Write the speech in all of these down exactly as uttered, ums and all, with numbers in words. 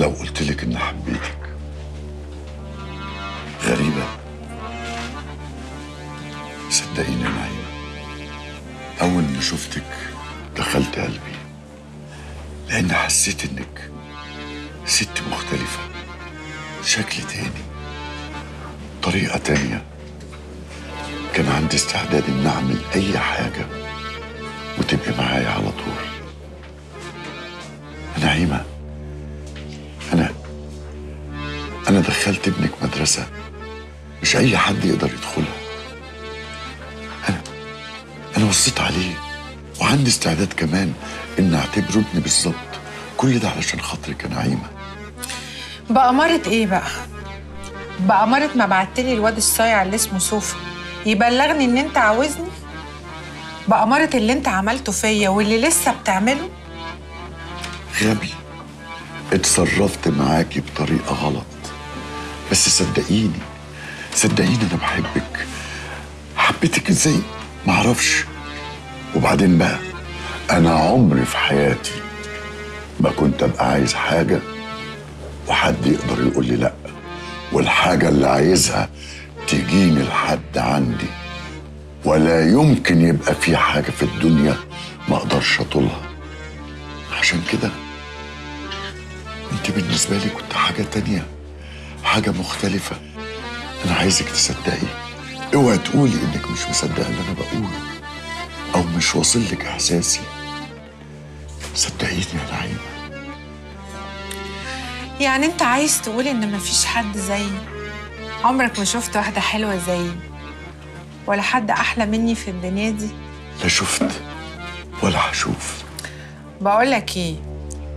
لو قلتلك إن حبيتك غريبة، صدقيني أنا عينة. أول ما شفتك دخلت قلبي، لأن حسيت إنك ست مختلفة، شكل تاني، طريقة تانية. كان عندي استعداد إن أعمل أي حاجة وتبقي معايا على طول. أنا عيمة، أنا أنا دخلت ابنك مدرسة مش أي حد يقدر يدخلها. أنا أنا وصيت عليه، وعندي استعداد كمان إن أعتبره ابني بالظبط. كل ده علشان خاطرك أنا عيمة. بأمارة إيه بقى؟ بأمارة ما بعتلي الواد الصايع اللي اسمه صوفي يبلغني إن أنت عاوزني؟ بأمارة اللي أنت عملته فيا واللي لسه بتعمله؟ غبي، اتصرفت معاكي بطريقة غلط، بس صدقيني صدقيني أنا بحبك. حبيتك إزاي؟ معرفش. وبعدين بقى، أنا عمري في حياتي ما كنت أبقى عايز حاجة وحد يقدر يقول لي لأ، والحاجة اللي عايزها تجيني لحد عندي. ولا يمكن يبقى في حاجة في الدنيا ما أقدرش أطولها. عشان كده انت بالنسبة لي كنت حاجة تانية، حاجة مختلفة. أنا عايزك تصدقي، اوعي تقولي إنك مش مصدقة اللي أنا بقوله أو مش واصل لك إحساسي. صدقيني أنا عينة. يعني أنت عايز تقول إن مفيش حد زيي؟ عمرك ما شفت واحدة حلوة زيي ولا حد أحلى مني في الدنيا دي؟ لا شفت ولا هشوف. بقولك إيه،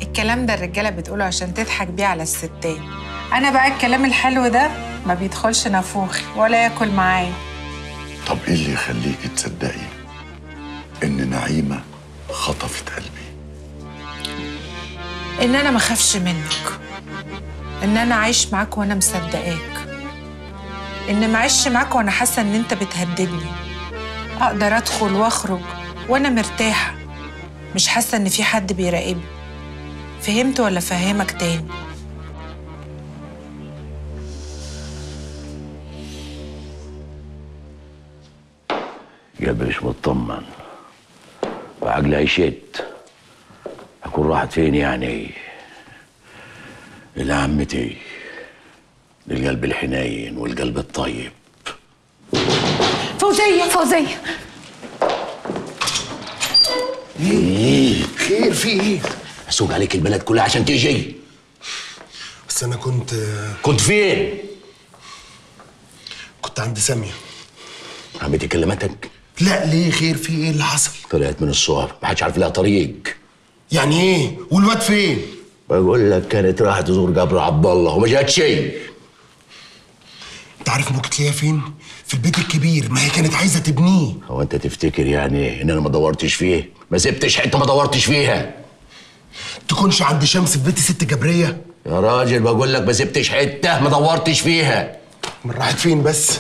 الكلام ده الرجالة بتقوله عشان تضحك بيه على الستات. أنا بقى الكلام الحلو ده ما بيدخلش نافوخي ولا ياكل معايا. طب إيه اللي يخليكي تصدقي إن نعيمة خطفت قلبي؟ إن أنا ما اخافش منك، إن أنا عايش معاك وأنا مصدقاك، إن ما عايش معاك وأنا حاسة إن أنت بتهددني. أقدر أدخل وأخرج وأنا مرتاحة، مش حاسة إن في حد بيراقبني. فهمت ولا فهمك تاني؟ جابر مش مطمن وعجلة هيشد. هكون راحت فين يعني؟ إلى عمتي للقلب الحنين والقلب الطيب. فوزية فوزية ايه؟ خير في ايه؟ هسوق عليك البلد كلها عشان تيجي. بس انا كنت كنت فين؟ كنت عند سامية. عمتي كلمتك؟ لا. ليه خير في ايه اللي حصل؟ طلعت من الصعب، محدش عارف لها طريق. يعني ايه؟ والواد فين؟ بقول لك كانت راحت تزور جبر عبد الله وما جاتش. انت عارف ممكن تلاقيها فين؟ في البيت الكبير، ما هي كانت عايزه تبنيه. هو انت تفتكر يعني ان انا ما دورتش فيه؟ ما سبتش حته ما دورتش فيها. تكونش عند شمس في بيت ست جبريه؟ يا راجل بقول لك ما سبتش حته ما دورتش فيها. من راحت فين بس؟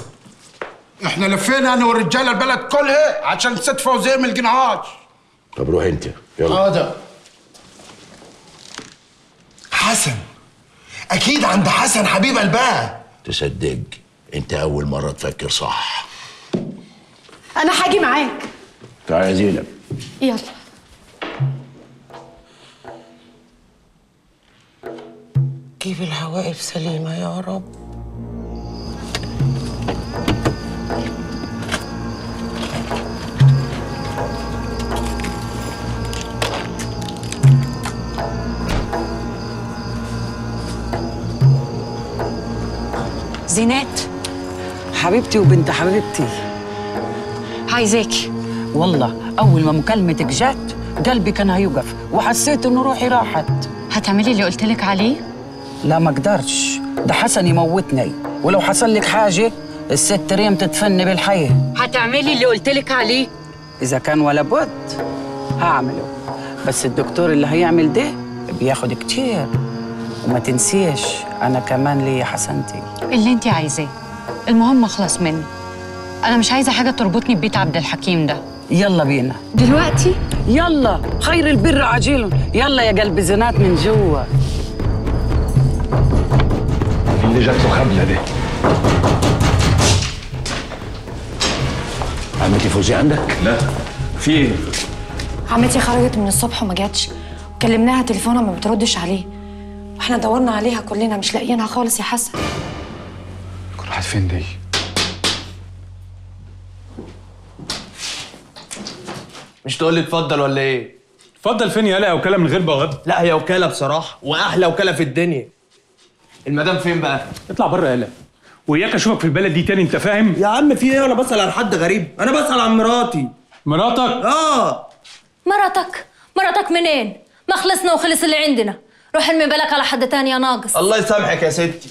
احنا لفينا انا والرجاله البلد كلها عشان ست فوزيه ما لقيناهاش. طب روح انت يلا. حاضر. حسن اكيد عند حسن حبيب قلبها. تصدق انت اول مره تفكر صح. انا هاجي معاك. تعالى يا زينب يلا. جيب العواقب سليمه يا رب. زينات حبيبتي وبنت حبيبتي، عايزاكي والله. اول ما مكالمتك جت قلبي كان هيوقف وحسيت ان روحي راحت. هتعملي اللي قلت لك عليه؟ لا ما اقدرش، ده حسن يموتني. ولو حصل لك حاجه الست ريم تدفن بالحياه. هتعملي اللي قلت لك عليه؟ اذا كان ولا بد هعمله، بس الدكتور اللي هيعمل ده بياخد كتير. وما تنسيش انا كمان ليا حسنتي. اللي انت عايزاه، المهم اخلص مني. انا مش عايزه حاجه تربطني ببيت عبد الحكيم ده. يلا بينا دلوقتي. يلا خير البر عاجله. يلا يا قلب زنات من جوه. اللي جات له خبله دي. عمتي فوزي عندك؟ لا. في ايه؟ عمتي خرجت من الصبح وما جاتش، وكلمناها تليفونها ما بتردش عليه، واحنا دورنا عليها كلنا مش لاقيينها خالص يا حسن. كل واحد فين دي؟ مش تقول لي اتفضل ولا ايه؟ اتفضل فين يالا يا وكاله من غير بغض؟ لا هي وكاله بصراحه، واحلى وكاله في الدنيا. المدام فين بقى؟ اطلع بره يالا، وإياك أشوفك في البلد دي تاني، أنت فاهم؟ يا عم في إيه؟ أنا بسأل عن حد غريب، أنا بسأل عن مراتي. مراتك؟ آه. مراتك؟ مراتك منين؟ ما خلصنا وخلص اللي عندنا، روح ارمي بالك على حد تاني يا ناقص. الله يسامحك يا ستي.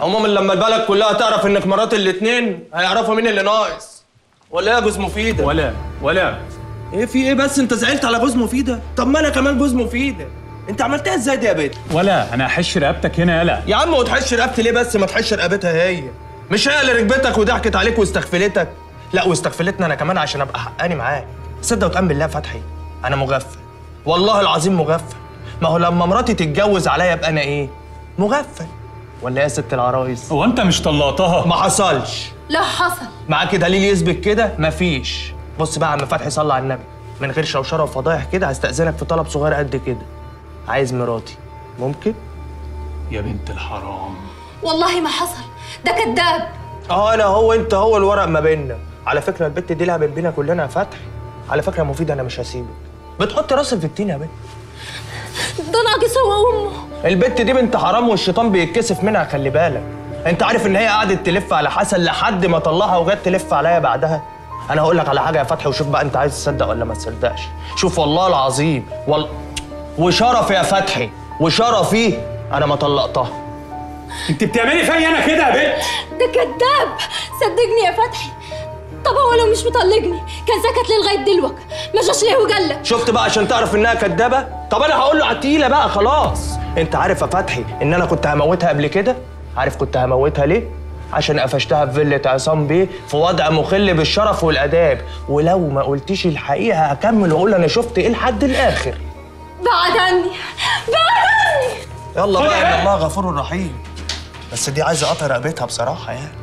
عموما لما البلد كلها تعرف إنك مرات الاتنين هيعرفوا مين اللي ناقص. ولا إيه يا جوز مفيدة؟ ولا ولا إيه في إيه بس؟ أنت زعلت على جوز مفيدة؟ طب ما أنا كمان جوز مفيدة. انت عملتها ازاي دي يا بنت؟ ولا انا هحش رقبتك هنا يالا يا عم. وتحش رقبتي ليه بس؟ ما تحش رقبتها هي، مش هي اللي ركبتك وضحكت عليك واستغفلتك؟ لا واستغفلتنا انا كمان عشان ابقى حقاني معاك. صدق وتأمن بالله فتحي انا مغفل، والله العظيم مغفل. ما هو لما مراتي تتجوز عليا ابقى انا ايه؟ مغفل ولا يا ست العرايس؟ هو انت مش طلقتها؟ ما حصلش. لا حصل. معاكي دليل يثبت كده؟ مفيش. بص بقى يا عم فتحي، صلي على النبي من غير شوشره وفضايح كده، هستأذنك في طلب صغير قد كده. عايز مراتي ممكن؟ يا بنت الحرام والله ما حصل، ده كذاب. اه انا هو انت هو الورق ما بيننا. على فكره البت دي لها بين بينا كلنا يا فتحي. على فكره مفيد انا مش هسيبك، بتحط راسك في التين يا بنت. ده ناقص هو وامه. البت دي بنت حرام والشيطان بيتكسف منها، خلي بالك. انت عارف ان هي قعدت تلف على حسن لحد ما طلعها وجت تلف عليا بعدها. انا هقول لك على حاجه يا فتحي وشوف بقى انت عايز تصدق ولا ما تصدقش. شوف والله العظيم والله وشرف يا فتحي وشرفي انا ما طلقتها. انت بتعملي فيا انا كده يا بنت؟ ده كذاب صدقني يا فتحي. طب هو لو مش مطلقني كان سكت ليه لغايه دلوقتي؟ ما جاش ليه وجلك؟ شفت بقى عشان تعرف انها كدابه؟ طب انا هقول له على التقيله بقى خلاص. انت عارف يا فتحي ان انا كنت هموتها قبل كده؟ عارف كنت هموتها ليه؟ عشان قفشتها في فيله عصام بيه في وضع مخل بالشرف والاداب، ولو ما قلتيش الحقيقه هكمل واقول انا شفت ايه لحد الاخر. بعد عني بعد عني. يلا بقى ان الله غفور رحيم. بس دي عايزه اقطع رقبتها بصراحه يعني.